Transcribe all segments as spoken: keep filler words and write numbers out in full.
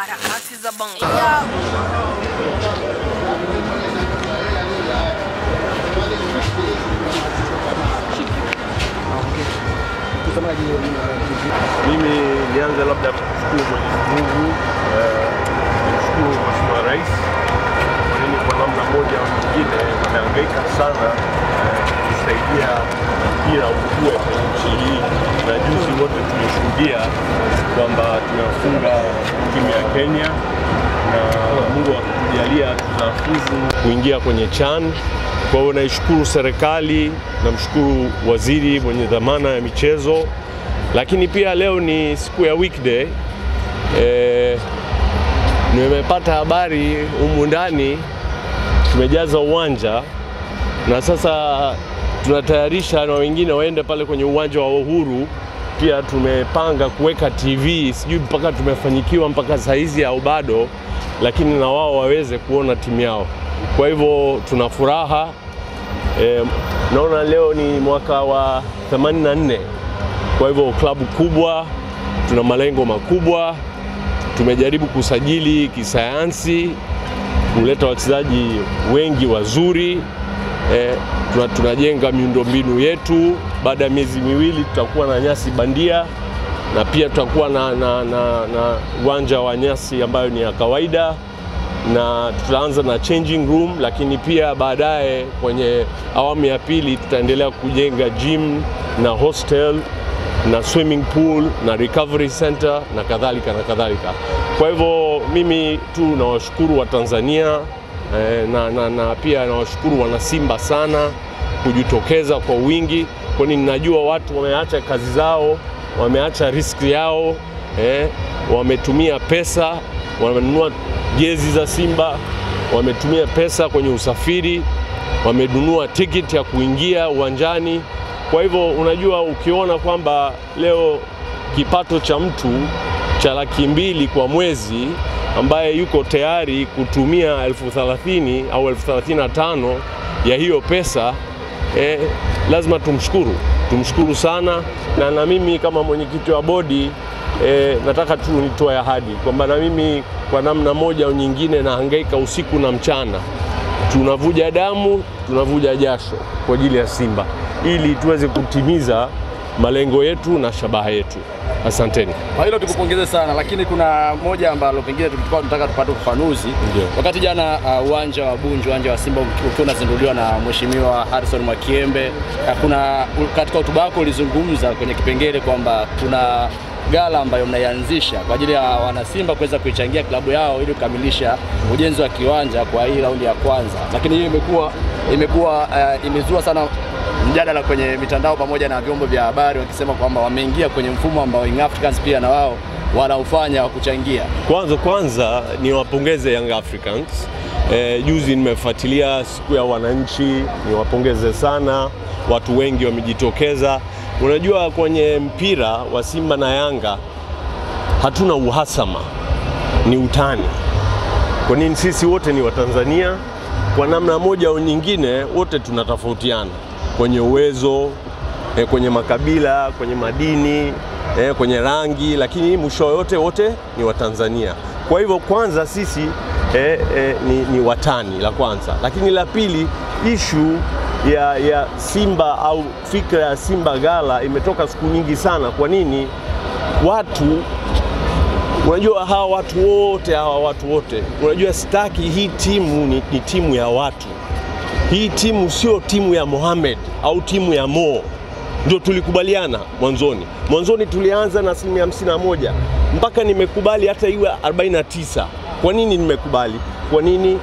harakati za Bongo. Mimi nilianza labda kushukuru Mungu kushukuru Mheshimiwa Rais kwa namna moja au nyingine amehangaika sana kusaidia mpira ukue kwenye nchi hii, na juzi wote tumeshuhudia kwamba tunafunga timu ya Kenya na Mungu akitujalia tunafuzu kuingia kwenye CHAN. Kwa hiyo naishukuru serikali, namshukuru waziri mwenye dhamana ya michezo. Lakini pia leo ni siku ya weekday. Eh, nimepata habari humu ndani tumejaza uwanja na sasa tunatayarisha na wengine waende pale kwenye uwanja wa Uhuru. Pia tumepanga kuweka T V, sijui mpaka tumefanyikiwa mpaka saizi au bado, lakini na wao waweze kuona timu yao. Kwa hivyo tuna furaha. E, naona leo ni mwaka wa themanini na nne. Kwa hivyo klabu kubwa, tuna malengo makubwa. Tumejaribu kusajili kisayansi, kuleta wachezaji wengi wazuri. E, tunajenga miundombinu yetu. Baada ya miezi miwili tutakuwa na nyasi bandia na pia tutakuwa na na na, na uwanja wa nyasi ambayo ni ya kawaida. Na tutaanza na changing room, lakini pia baadaye kwenye awamu ya pili tutaendelea kujenga gym na hostel na swimming pool na recovery center na kadhalika na kadhalika. Kwa hivyo mimi tu nawashukuru wa Tanzania na, na, na pia nawashukuru wana Simba sana kujitokeza kwa wingi, kwani ninajua watu wameacha kazi zao, wameacha riski yao, eh, wametumia pesa, wamenunua jezi za Simba, wametumia pesa kwenye usafiri, wamenunua tiketi ya kuingia uwanjani. Kwa hivyo unajua, ukiona kwamba leo kipato cha mtu cha laki mbili kwa mwezi ambaye yuko tayari kutumia elfu thelathini au elfu thelathini na tano ya hiyo pesa, eh, lazima tumshukuru tumshukuru sana. Na na mimi kama mwenyekiti wa bodi, eh, nataka tu nitoe ahadi kwamba na mimi kwa namna moja au nyingine na hangaika usiku na mchana, tunavuja damu, tunavuja jasho kwa ajili ya Simba ili tuweze kutimiza malengo yetu na shabaha yetu. Asanteni. Kwa hilo tukupongeze sana, lakini kuna moja ambalo pengine tulikuwa tunataka tupate ufafanuzi. Wakati jana uwanja uh, wa Bunju, uwanja wa Simba ukiwa unazinduliwa na Mheshimiwa Harrison Mwakiembe, kuna katika hotuba yako ulizungumza kwenye kipengele kwamba kuna gala ambayo mnaianzisha kwa ajili ya wana Simba kuweza kuichangia klabu yao ili kukamilisha ujenzi wa kiwanja kwa hii raundi ya kwanza. Lakini hiyo imekuwa imekuwa uh, imezua sana mjadala kwenye mitandao pamoja na vyombo vya habari wakisema kwamba wameingia kwenye mfumo ambao Young Africans pia na wao wanaufanya wa kuchangia. Kwanza kwanza ni wapongeze Young Africans. E, juzi nimefuatilia siku ya wananchi, ni wapongeze sana. Watu wengi wamejitokeza. Unajua kwenye mpira wa Simba na Yanga hatuna uhasama, ni utani. Kwa nini? Sisi wote ni Watanzania, kwa namna moja au nyingine wote tunatofautiana kwenye uwezo, eh, kwenye makabila, kwenye madini, eh, kwenye rangi, lakini mwisho yote wote ni Watanzania. Kwa hivyo kwanza sisi eh, eh, ni, ni watani, la kwanza. Lakini la pili, issue ya, ya Simba au fikra ya Simba gala imetoka siku nyingi sana. Kwa nini? Watu unajua hawa watu wote hawa watu wote unajua sitaki hii timu ni, ni timu ya watu. Hii timu sio timu ya Mohamed au timu ya Mo. Ndio tulikubaliana mwanzoni. Mwanzoni tulianza na asilimia hamsini na moja mpaka nimekubali hata iwe arobaini na tisa. Kwa nini nimekubali? Kwa nini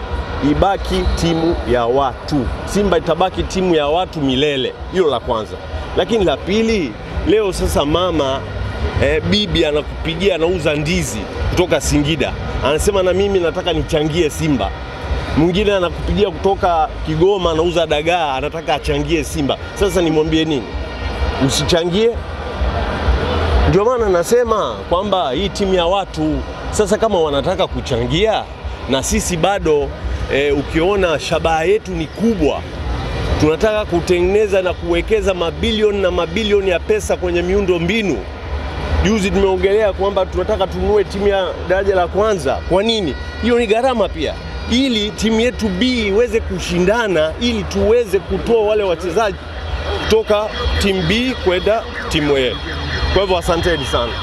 ibaki timu ya watu? Simba itabaki timu ya watu milele. Hilo la kwanza. Lakini la pili, leo sasa mama eh, bibi anakupigia, anauza ndizi kutoka Singida, anasema na mimi nataka nichangie Simba. Mwingine anakupigia kutoka Kigoma, anauza dagaa, anataka achangie Simba. Sasa nimwambie nini? Usichangie? Ndio maana nasema kwamba hii timu ya watu. Sasa kama wanataka kuchangia na sisi bado, e, ukiona shabaha yetu ni kubwa. Tunataka kutengeneza na kuwekeza mabilioni na mabilioni ya pesa kwenye miundo mbinu. Juzi tumeongelea kwamba tunataka tununue timu ya daraja la kwanza. Kwa nini? Hiyo ni gharama pia. Ili timu yetu B iweze kushindana, ili tuweze kutoa wale wachezaji kutoka timu B kwenda timu A. Kwa hivyo asanteni sana.